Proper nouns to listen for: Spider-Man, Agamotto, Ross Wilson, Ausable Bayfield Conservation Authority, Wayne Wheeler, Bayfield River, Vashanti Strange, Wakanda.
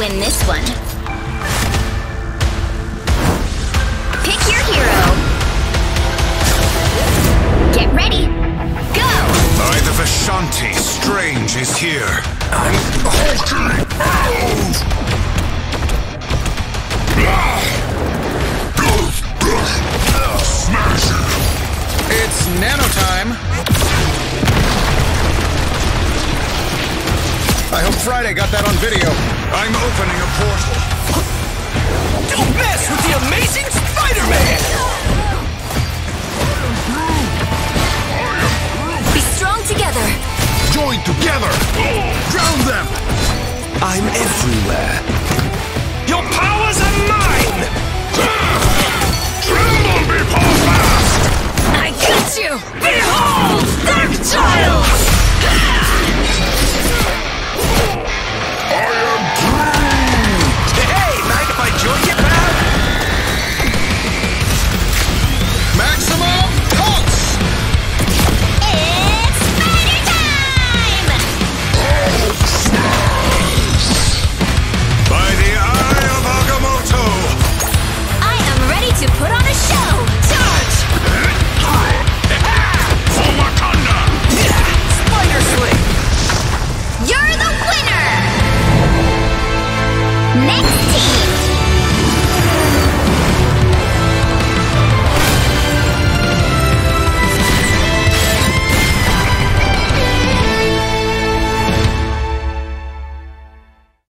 win this one. Pick your hero. Get ready. Go! I, the Vashanti Strange, is here. I'm hulking out! Smash it! It's nano time! I hope Friday got that on video. I'm opening a portal. Don't mess with the amazing Spider-Man! Be strong together. Join together! Drown them! I'm everywhere. Your powers are mine! Tremble before fast! I got you! Behold, dark child! I am doomed! Hey, mind if I join you, pal? Maximum pulse! It's spider time! Oh, smash! By the eye of Agamotto! I am ready to put on a show! Charge! For Wakanda! Spider swing! You're the winner! Next team!